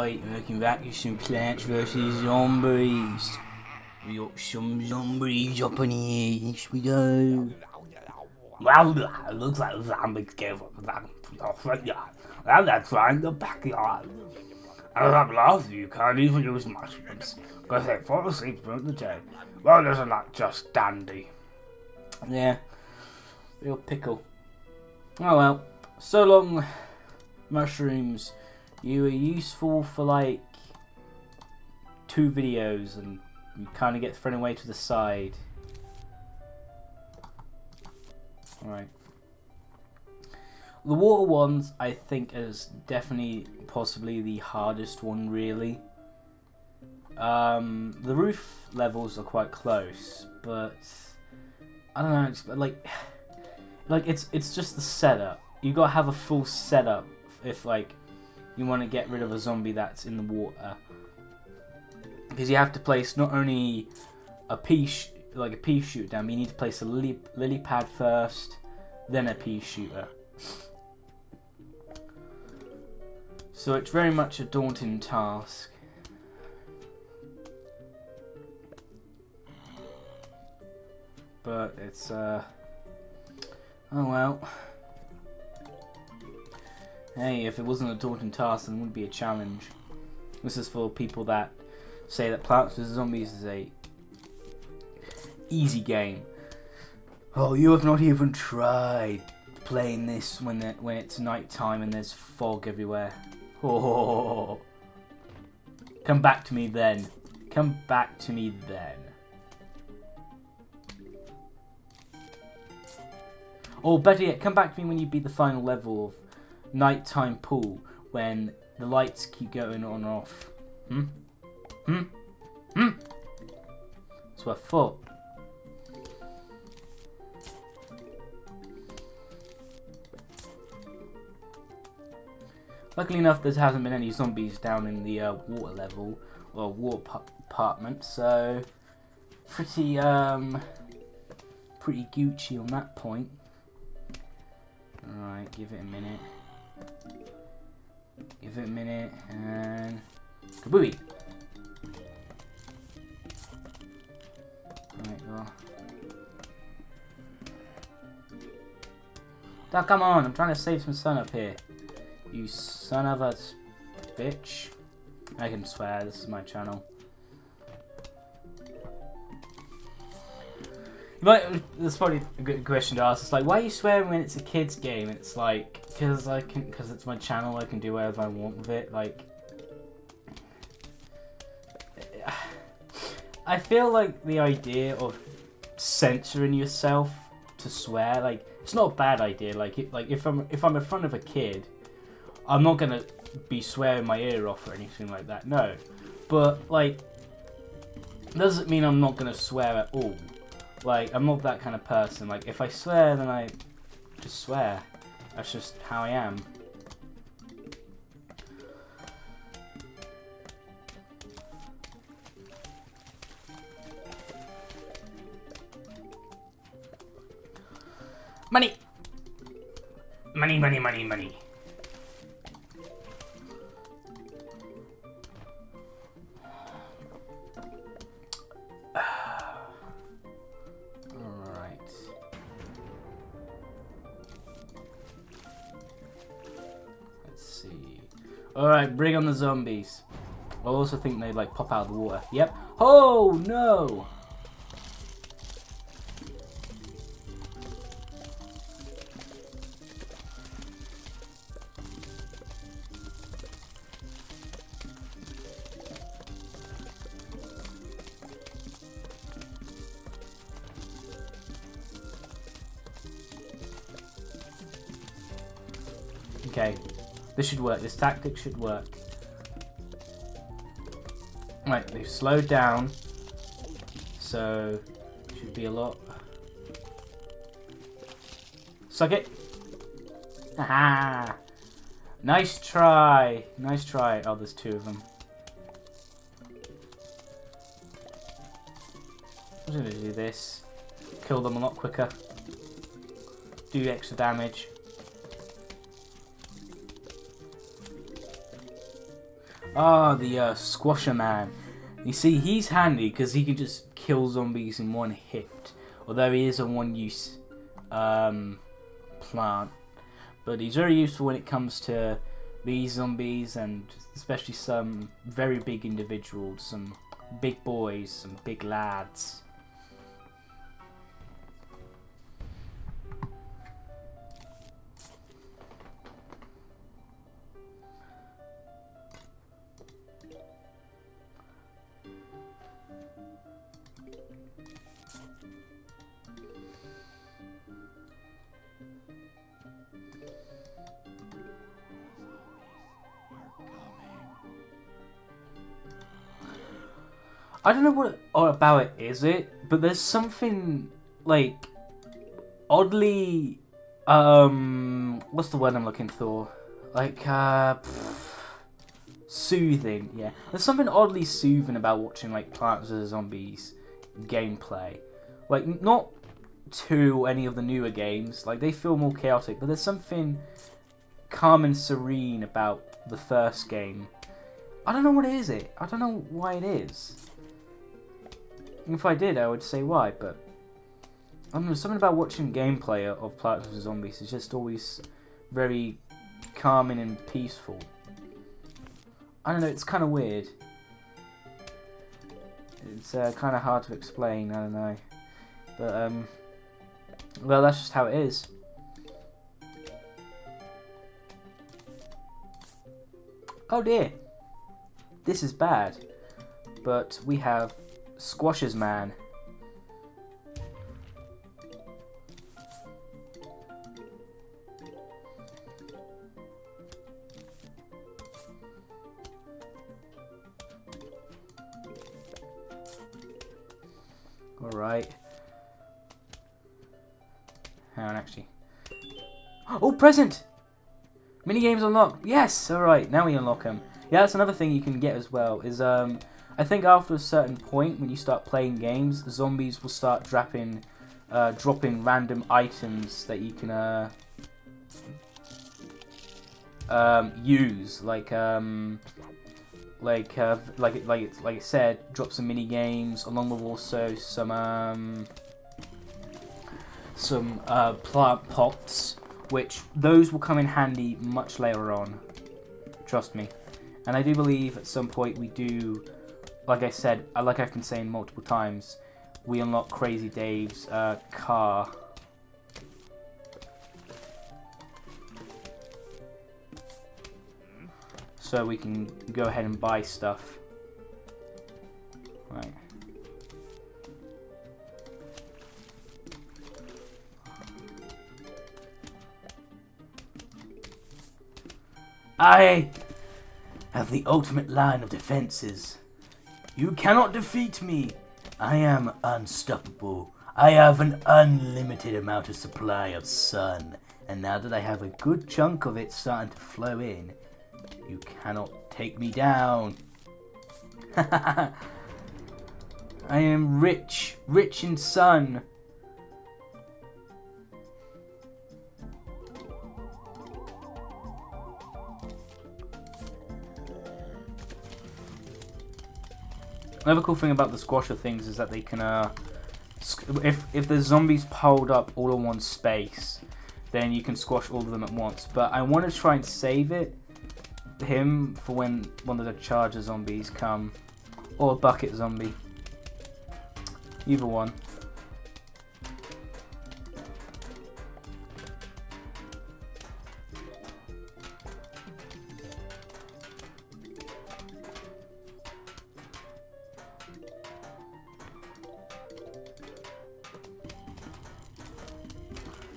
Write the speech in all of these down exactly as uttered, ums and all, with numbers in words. Right, looking back at some Plants versus Zombies. We got some zombies up in here, yes we do. Well, it looks like zombies came from the front yard, and they're trying the backyard. And I'm laughing, you can't even use mushrooms, because they fall asleep throughout the day. Well, isn't that just dandy? Yeah, real pickle. Oh well, so long, mushrooms. You were useful for like two videos and you kind of get thrown away to the side. Alright. The water ones I think is definitely possibly the hardest one really. Um, the roof levels are quite close, but I don't know, it's like like it's it's just the setup. You gotta have a full setup if like you want to get rid of a zombie that's in the water, because you have to place not only a pea sh like a pea shooter down, but you need to place a lily lily pad first, then a pea shooter. So it's very much a daunting task. But it's uh oh well. Hey, if it wasn't a daunting task, then it wouldn't be a challenge. This is for people that say that Plants versus Zombies is a easy game. Oh, you have not even tried playing this when it, when it's night time and there's fog everywhere. Oh, come back to me then. Come back to me then. Or better yet, come back to me when you beat the final level of nighttime pool when the lights keep going on and off. Hmm? Hmm? Hmm? That's what I thought. Luckily enough, there hasn't been any zombies down in the uh, water level or water apartment, so pretty, um, pretty Gucci on that point. Alright, give it a minute. Give it a minute and kabooey! Alright, well. Oh, come on, I'm trying to save some sun up here. You son of a bitch. I can swear, this is my channel. Like, that's probably a good question to ask. It's like, why are you swearing when it's a kid's game? It's like, because I can, because it's my channel. I can do whatever I want with it. Like, I feel like the idea of censoring yourself to swear, like, it's not a bad idea. Like, it, like if I'm if I'm in front of a kid, I'm not gonna be swearing my ear off or anything like that. No, but like, doesn't mean I'm not gonna swear at all. Like, I'm not that kind of person. Like, if I swear, then I just swear. That's just how I am. Money! Money, money, money, money. Alright, bring on the zombies. I also think they like pop out of the water. Yep. Oh no! Okay. This should work. This tactic should work. Right, they've slowed down, so should be a lot. Suck it! Aha! Nice try. Nice try. Oh, there's two of them. I'm just gonna do this. Kill them a lot quicker. Do extra damage. Ah, oh, the uh, squasher man. You see, he's handy because he can just kill zombies in one hit. Although he is a one-use um, plant. But he's very useful when it comes to these zombies, and especially some very big individuals, some big boys, some big lads. I don't know what about it is it, but there's something like oddly, um, what's the word I'm looking for? Like, uh, pff, soothing. Yeah, there's something oddly soothing about watching like Plants versus Zombies gameplay. Like, not to any of the newer games. Like, they feel more chaotic, but there's something calm and serene about the first game. I don't know what it is. It. I don't know why it is. If I did, I would say why, but I don't know, something about watching gameplay of Plants versus Zombies is just always very calming and peaceful. I don't know, it's kind of weird. It's uh, kind of hard to explain, I don't know. But, um, well, that's just how it is. Oh dear! This is bad. But we have Squashes Man. All right. Hang on, actually. Oh, present! Mini games unlocked. Yes. All right. Now we unlock them. Yeah, that's another thing you can get as well. Is um. I think after a certain point, when you start playing games, zombies will start dropping, uh, dropping random items that you can uh, um, use, like um, like uh, like like like I said, drop some mini games, along with also some um, some uh, plant pots, which those will come in handy much later on. Trust me, and I do believe at some point we do. Like I said, like I've been saying multiple times, we unlock Crazy Dave's uh, car. So we can go ahead and buy stuff. Right. I have the ultimate line of defenses. You cannot defeat me. I am unstoppable. I have an unlimited amount of supply of sun. And now that I have a good chunk of it starting to flow in, you cannot take me down. I am rich, rich in sun. Another cool thing about the squasher things is that they can, uh, if, if there's zombies piled up all in one space, then you can squash all of them at once. But I want to try and save it, him, for when one of the charger zombies come, or a bucket zombie, either one.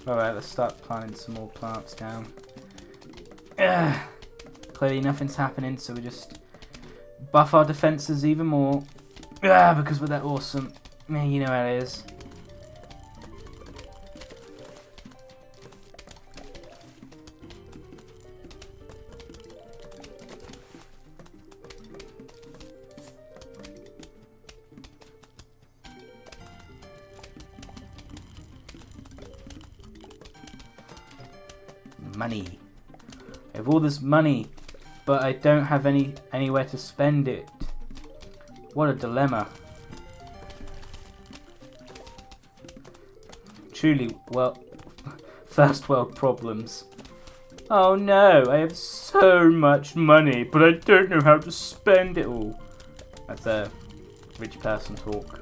Alright, let's start planting some more plants down. Ugh. Clearly nothing's happening, so we just buff our defenses even more. Ugh, because we're that awesome. Man, you know how it is. Money. I have all this money. but I don't have any anywhere to spend it. What a dilemma. Truly, well, first world problems. Oh no, I have so much money, but I don't know how to spend it all. That's a rich person talk.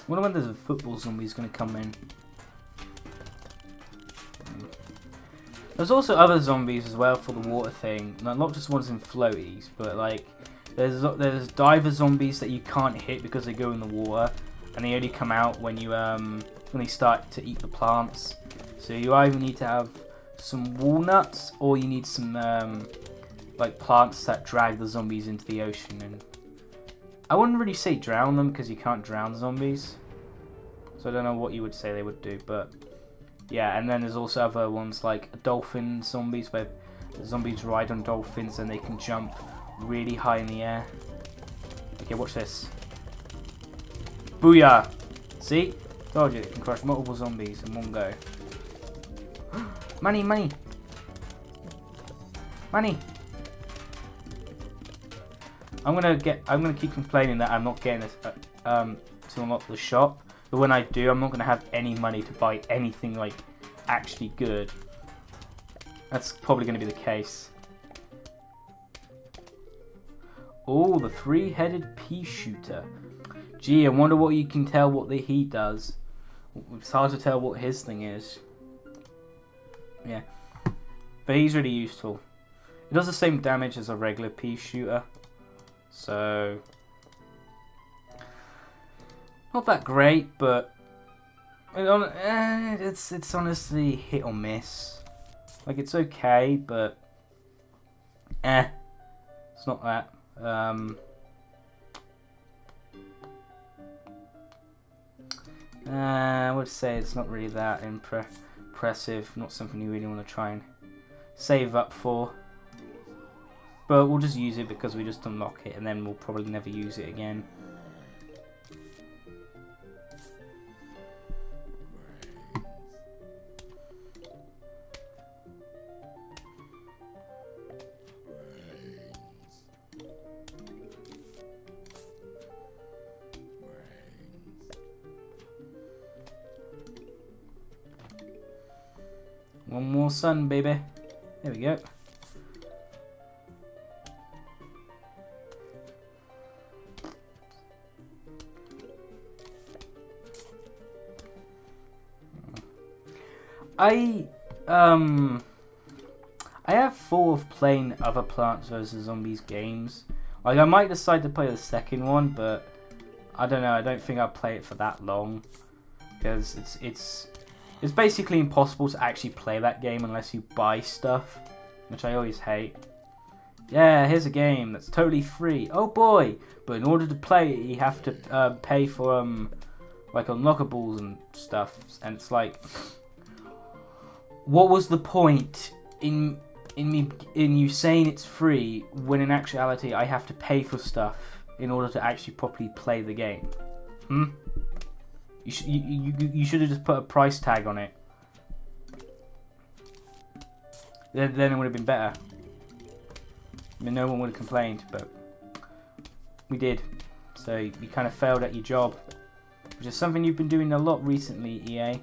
I wonder when there's a football zombie's going to come in. There's also other zombies as well for the water thing. Like, not just ones in floaties, but like there's there's diver zombies that you can't hit because they go in the water, and they only come out when you um when they start to eat the plants. So you either need to have some walnuts or you need some um like plants that drag the zombies into the ocean and. I wouldn't really say drown them because you can't drown zombies, so I don't know what you would say they would do, but yeah. And then there's also other ones like dolphin zombies where zombies ride on dolphins and they can jump really high in the air. Okay, watch this. Booyah! See? Told you, it can crush multiple zombies in one go. Money, money! Money! I'm gonna get. I'm gonna keep complaining that I'm not getting this uh, um, to unlock the shop, but when I do, I'm not gonna have any money to buy anything like actually good. That's probably gonna be the case. Oh, the three-headed pea shooter. Gee, I wonder what you can tell what the, he does. It's hard to tell what his thing is. Yeah, but he's really useful. It does the same damage as a regular pea shooter. So, not that great, but it's it's honestly hit or miss. Like, it's okay, but eh, it's not that. Um, uh, I would say it's not really that impre impressive. Not something you really want to try and save up for. But we'll just use it because we just unlock it and then we'll probably never use it again. One more sun, baby. There we go. I um I have thought of playing other Plants versus Zombies games. Like, I might decide to play the second one, but I don't know. I don't think I'll play it for that long because it's it's it's basically impossible to actually play that game unless you buy stuff, which I always hate. Yeah, here's a game that's totally free. Oh boy! But in order to play it, you have to uh, pay for um like unlockables and stuff, and it's like. What was the point in in me in you saying it's free when in actuality I have to pay for stuff in order to actually properly play the game? Hmm. You sh you you, you should have just put a price tag on it. Then then it would have been better. I mean, no one would have complained, but we did. So you kind of failed at your job, which is something you've been doing a lot recently, E A.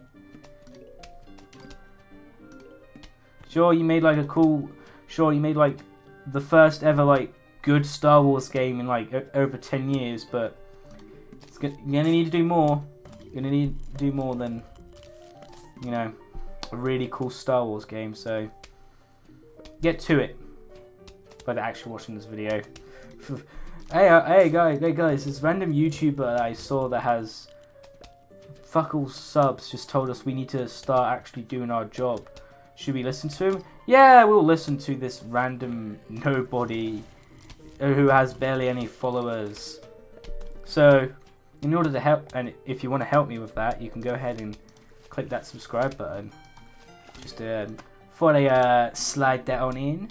Sure, you made like a cool. Sure, you made like the first ever like good Star Wars game in like over ten years, but it's gonna, you're gonna need to do more. You're gonna need to do more than, you know, a really cool Star Wars game. So get to it. But actually, watching this video, hey, uh, hey guys, hey guys, this random YouTuber I saw that has fuck all subs just told us we need to start actually doing our job. Should we listen to him? Yeah, we'll listen to this random nobody who has barely any followers. So, in order to help, and if you want to help me with that, you can go ahead and click that subscribe button. Just um, Thought I uh, slide that on in.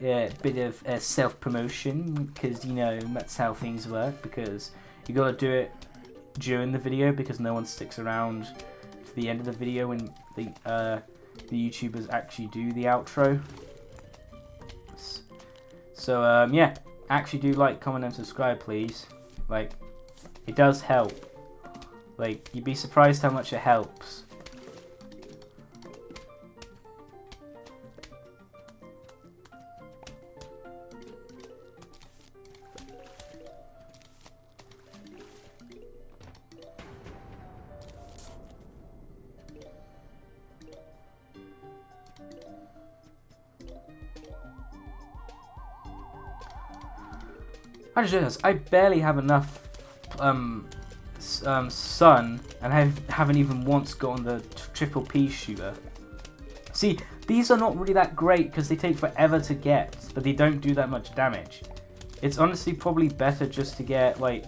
Yeah, a bit of uh, self-promotion, because, you know, that's how things work, because you gotta do it during the video, because no one sticks around to the end of the video when the, uh, the YouTubers actually do the outro. So, um, yeah, actually do like, comment, and subscribe, please. Like, it does help. Like, you'd be surprised how much it helps. I just realized I barely have enough um, um, sun, and I haven't even once gotten the triple P shooter. See, these are not really that great because they take forever to get, but they don't do that much damage. It's honestly probably better just to get, like,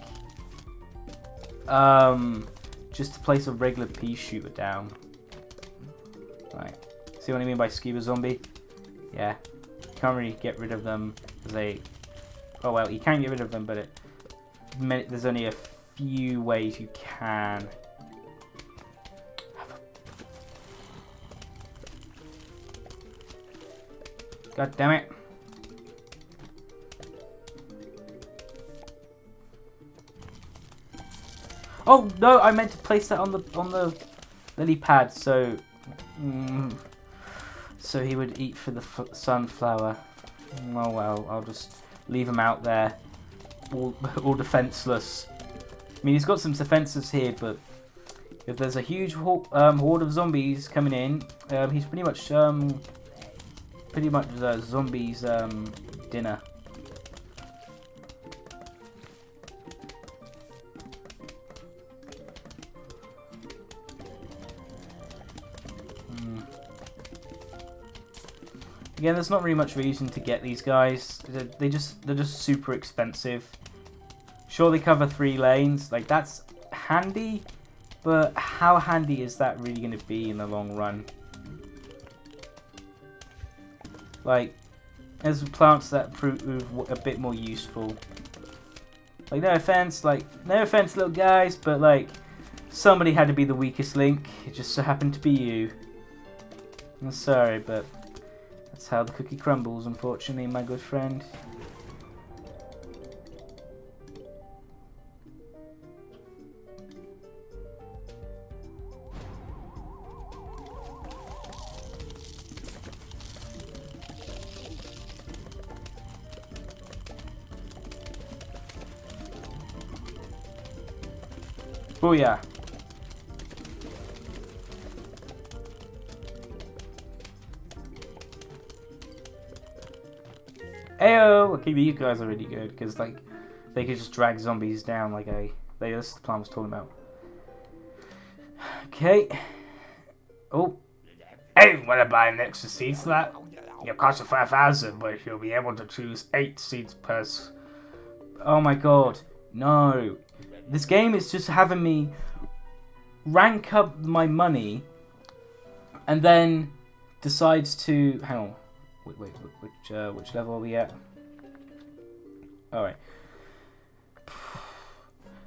um, just to place a regular P shooter down. Right, see what I mean by scuba zombie? Yeah, can't really get rid of them because they... Oh well, you can get rid of them, but it, there's only a few ways you can. God damn it! Oh no, I meant to place that on the on the lily pad, so mm, so he would eat for the f sunflower. Oh well, I'll just. Leave him out there, all, all defenseless. I mean, he's got some defenses here, but if there's a huge ho um, horde of zombies coming in, um, he's pretty much, um, pretty much uh, zombies' um, dinner. Again, there's not really much reason to get these guys. They're, they just they're just super expensive. Sure, they cover three lanes, like that's handy, but how handy is that really going to be in the long run? Like, there's plants that prove a bit more useful. Like, no offense, like no offense, little guys, but like somebody had to be the weakest link. It just so happened to be you. I'm sorry, but. That's how the cookie crumbles, unfortunately, my good friend. Booyah! Ayo! Okay, these guys are really good, because, like, they could just drag zombies down like a... They, that's the plan I was talking about. Okay. Oh. Hey, wanna buy an extra seed slot? It'll cost you five thousand, but you'll be able to choose eight seeds per... Oh my god. No. This game is just having me rank up my money, and then decides to... Hang on. Wait, wait, which, uh, which level are we at? Alright.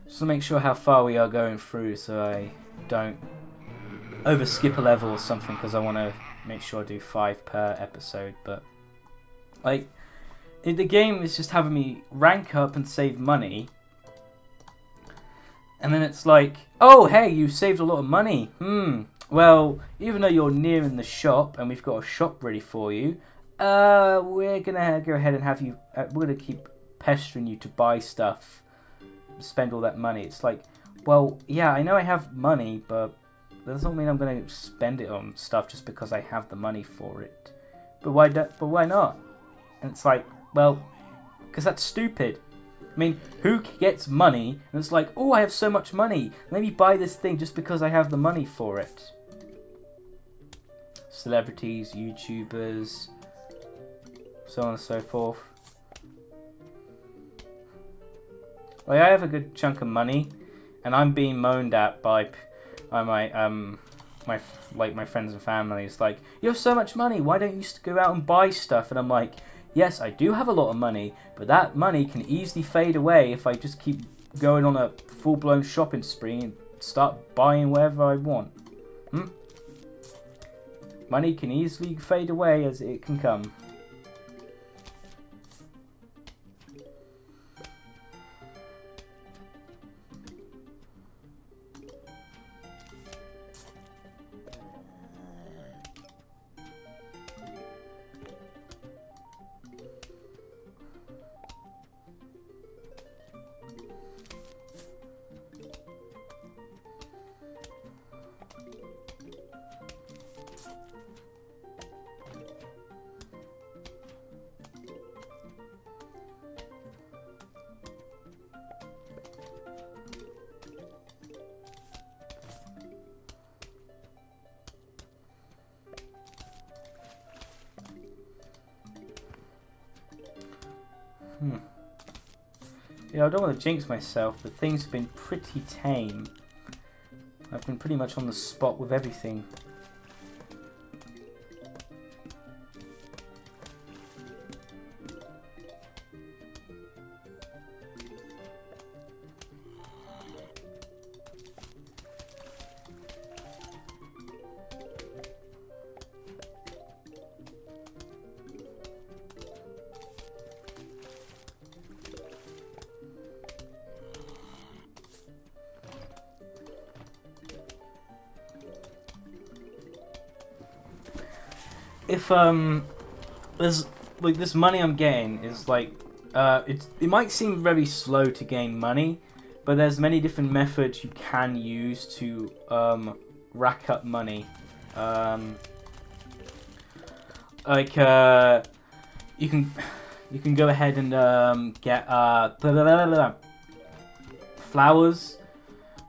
Just to make sure how far we are going through so I don't overskip a level or something, because I want to make sure I do five per episode, but... Like, it, the game is just having me rank up and save money, and then it's like, oh hey, you saved a lot of money, hmm. Well, even though you're nearing the shop, and we've got a shop ready for you, Uh, we're gonna go ahead and have you, uh, we're gonna keep pestering you to buy stuff, spend all that money. It's like, well, yeah, I know I have money, but that doesn't mean I'm gonna spend it on stuff just because I have the money for it. But why do, but why not? And it's like, well, because that's stupid. I mean, who gets money and it's like, oh, I have so much money, let me buy this thing just because I have the money for it. Celebrities, YouTubers, so on and so forth. Like, I have a good chunk of money, and I'm being moaned at by, by my um my like my friends and family. It's like, you have so much money, why don't you go out and buy stuff? And I'm like, yes, I do have a lot of money, but that money can easily fade away if I just keep going on a full-blown shopping spree and start buying whatever I want. Hmm? Money can easily fade away as it can come. Hmm. Yeah, I don't want to jinx myself, but things have been pretty tame. I've been pretty much on the spot with everything. If um, there's like this money I'm getting is like, uh, it's it might seem very slow to gain money, but there's many different methods you can use to um rack up money, um, like uh, you can you can go ahead and um get uh blah, blah, blah, blah, blah. flowers,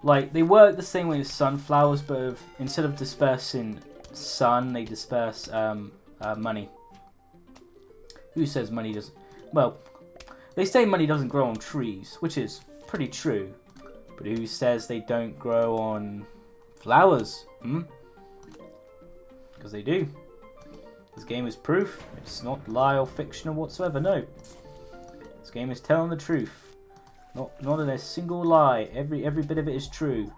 like they work the same way as sunflowers, but if, instead of dispersing sun, they disperse um, uh, money. Who says money doesn't? Well, they say money doesn't grow on trees, which is pretty true. But who says they don't grow on flowers? Hmm? Because they do. This game is proof. It's not lie or fiction or whatsoever. No. This game is telling the truth. Not not in a single lie. Every every bit of it is true.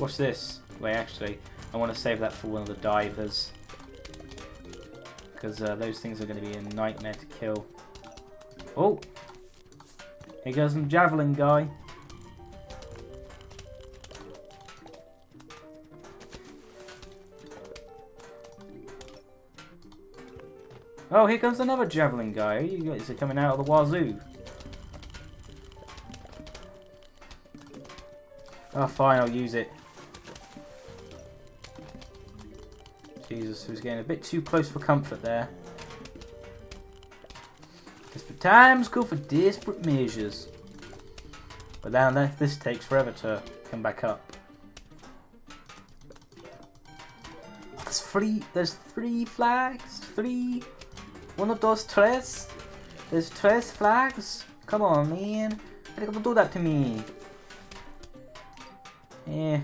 Watch this. Wait, actually, I want to save that for one of the divers, because uh, those things are going to be a nightmare to kill. Oh! Here goes some javelin guy. Oh, here comes another javelin guy. Is it coming out of the wazoo? Oh, fine, I'll use it. Jesus, who's getting a bit too close for comfort there. Desperate times call for desperate measures. But now this takes forever to come back up. Oh, there's three. There's three flags. Three. One of those tres. There's tres flags. Come on, man. How are you gonna do that to me? Yeah.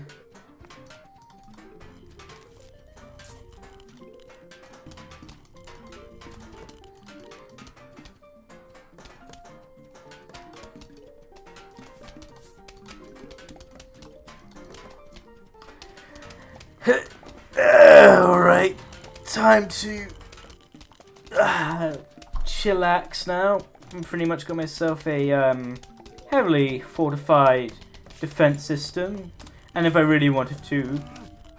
Alright, time to uh, chillax now. I've pretty much got myself a um, heavily fortified defense system, and if I really wanted to,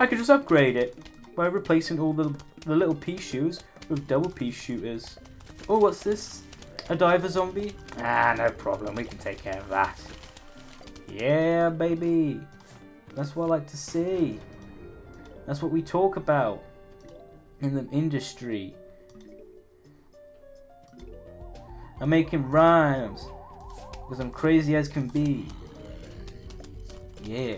I could just upgrade it by replacing all the, the little pea shoes with double pea shooters. Oh, what's this? A diver zombie? Ah, no problem, we can take care of that. Yeah, baby. That's what I like to see. That's what we talk about in the industry. I'm making rhymes because I'm crazy as can be. Yeah.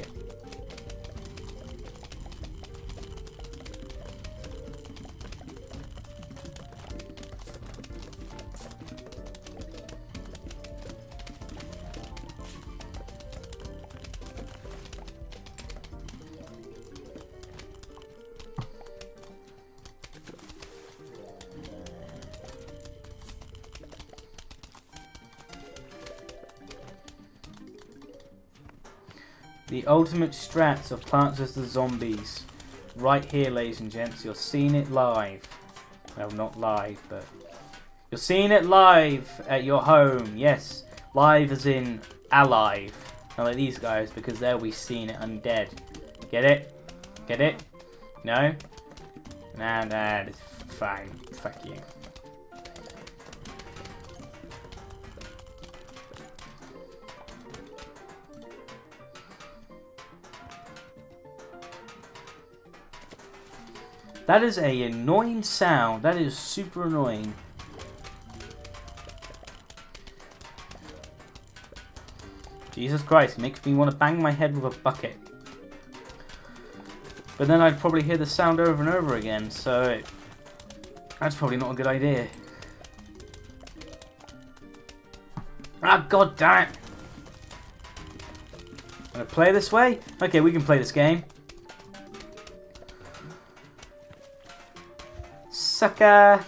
The ultimate strats of Plants vs Zombies. Right here, ladies and gents, you're seeing it live. Well, not live, but... you're seeing it live at your home. Yes, live as in alive. Not like these guys, because they'll be seeing it undead. Get it? Get it? No? Nah, nah, it's fine. Fuck you. That is an annoying sound. That is super annoying. Jesus Christ, it makes me want to bang my head with a bucket. But then I'd probably hear the sound over and over again, so... that's probably not a good idea. Ah, god damn it! Wanna play this way? Okay, we can play this game. Sucker!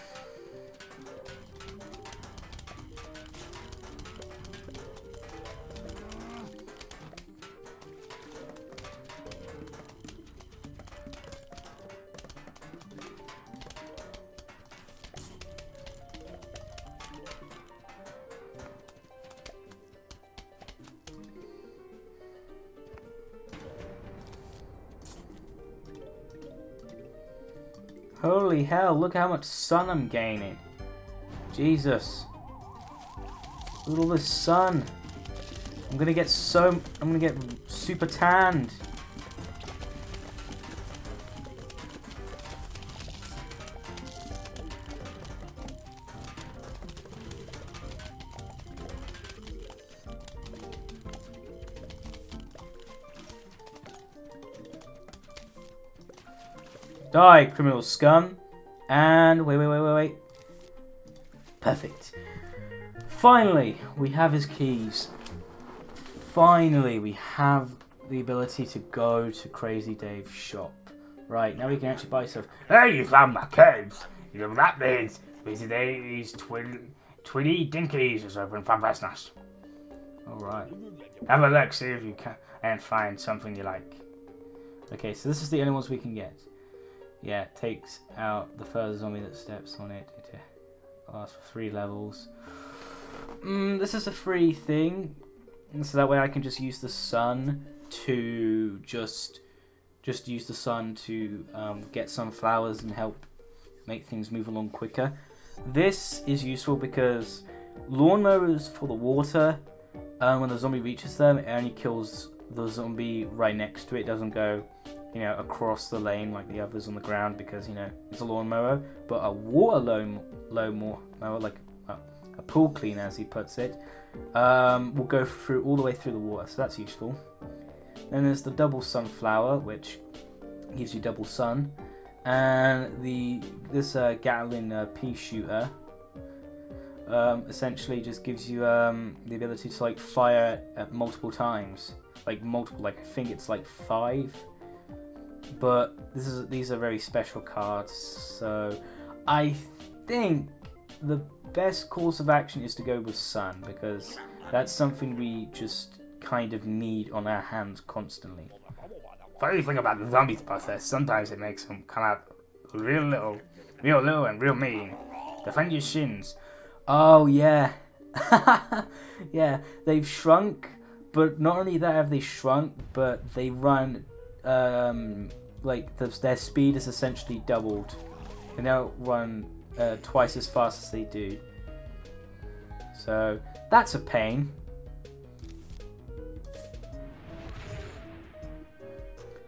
Holy hell, look how much sun I'm gaining. Jesus. Look at all this sun. I'm gonna get so... I'm gonna get super tanned. Die, criminal scum. And wait, wait, wait, wait, wait. Perfect. Finally, we have his keys. Finally, we have the ability to go to Crazy Dave's shop. Right, now we can actually buy stuff. Hey, you found my keys. You know what that means? Crazy Dave's twin, twinny dinkies has opened for business. Alright. Have a look, see if you can and find something you like. Okay, so this is the only ones we can get. Yeah, it takes out the further zombie that steps on it. It lasts for three levels. Mm, this is a free thing, and so that way I can just use the sun to just just use the sun to um, get some flowers and help make things move along quicker. This is useful because lawnmowers for the water. Um, when the zombie reaches them, it only kills the zombie right next to it. It doesn't go, you know, across the lane like the others on the ground, because, you know, it's a lawnmower. But a water low, low more mower, like uh, a pool cleaner, as he puts it, um, will go through all the way through the water, so that's useful. Then there's the double sunflower, which gives you double sun, and the this uh, Gatling uh, pea shooter um, essentially just gives you um, the ability to like fire at multiple times, like multiple, like I think it's like five. But this is, these are very special cards, so I think the best course of action is to go with sun, because that's something we just kind of need on our hands constantly. Funny thing about the zombies process, sometimes it makes them come out real little, real little and real mean. Defend your shins. Oh yeah. Yeah, they've shrunk, but not only that have they shrunk, but they run... Um, like the, their speed is essentially doubled. They now run uh, twice as fast as they do. So that's a pain.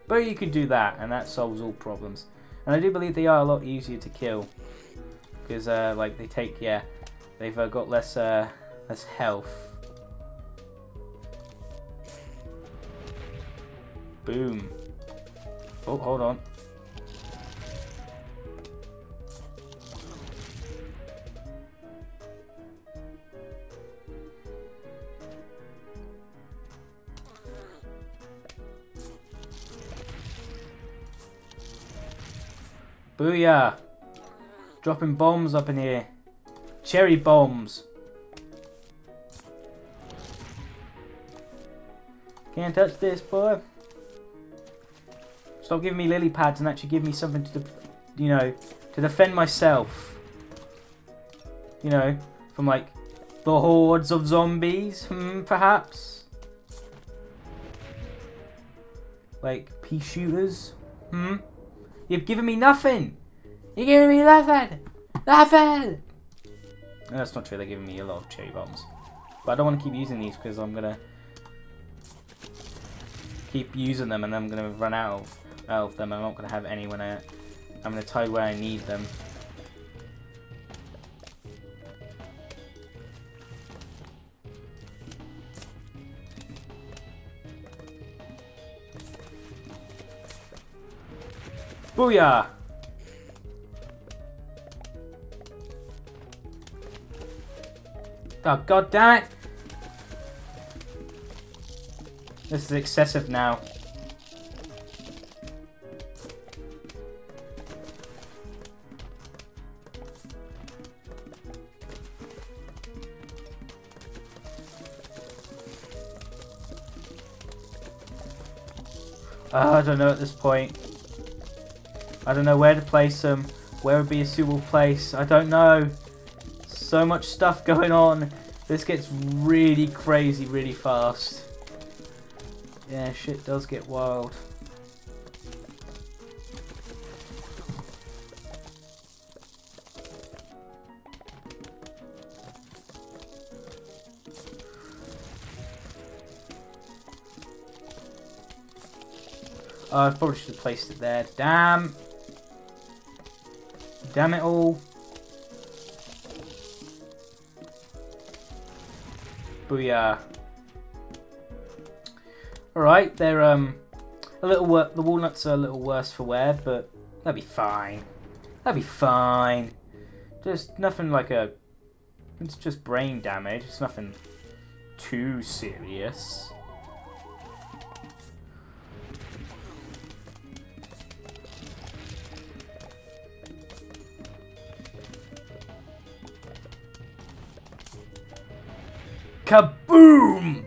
But you can do that, and that solves all problems. And I do believe they are a lot easier to kill because, uh, like, they take yeah, they've uh, got less uh, less health. Boom. Oh, hold on. Booyah! Dropping bombs up in here. Cherry bombs. Can't touch this, boy. Stop giving me lily pads and actually give me something to, you know, to defend myself. You know, from like the hordes of zombies, hmm, perhaps. Like pea shooters, hmm. You've given me nothing. You're giving me nothing, nothing. No, that's not true. They're giving me a lot of cherry bombs, but I don't want to keep using these because I'm gonna keep using them and I'm gonna run out of, out of them. I'm not gonna have any when I. I'm gonna tie where I need them. Booyah! Oh, god damn it! This is excessive now. Oh, I don't know at this point. I don't know where to place them, where would be a suitable place, I don't know. So much stuff going on. This gets really crazy really fast. Yeah, shit does get wild. Oh, I probably should have placed it there. Damn. Damn it all. Booyah. Alright, they're um a little wor the walnuts are a little worse for wear, but that'll be fine. That'll be fine. Just nothing like a it's just brain damage, it's nothing too serious. Kaboom!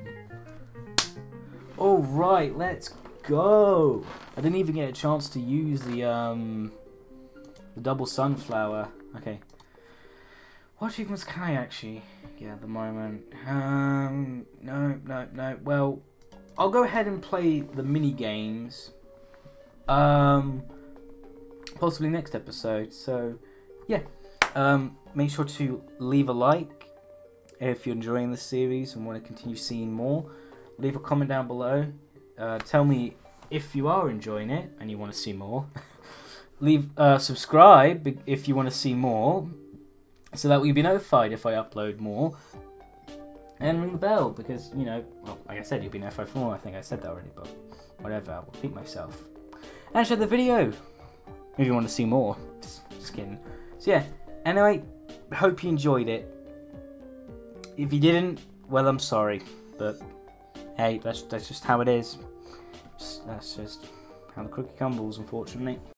Alright, let's go. I didn't even get a chance to use the um the double sunflower. Okay. What achievements can I actually get at the moment? Um no, no, no. Well, I'll go ahead and play the mini games. Um possibly next episode. So yeah. Um make sure to leave a like if you're enjoying this series and want to continue seeing more. Leave a comment down below. Uh, tell me if you are enjoying it and you want to see more. Leave uh, subscribe if you want to see more, so that we'll be notified if I upload more. And ring the bell because, you know, well, like I said, you'll be notified for more. I think I said that already, but whatever. I'll repeat myself. And share the video if you want to see more. Just, just kidding. So yeah. Anyway, hope you enjoyed it. If you didn't, well, I'm sorry, but hey, that's, that's just how it is. That's just how the cookie crumbles, unfortunately.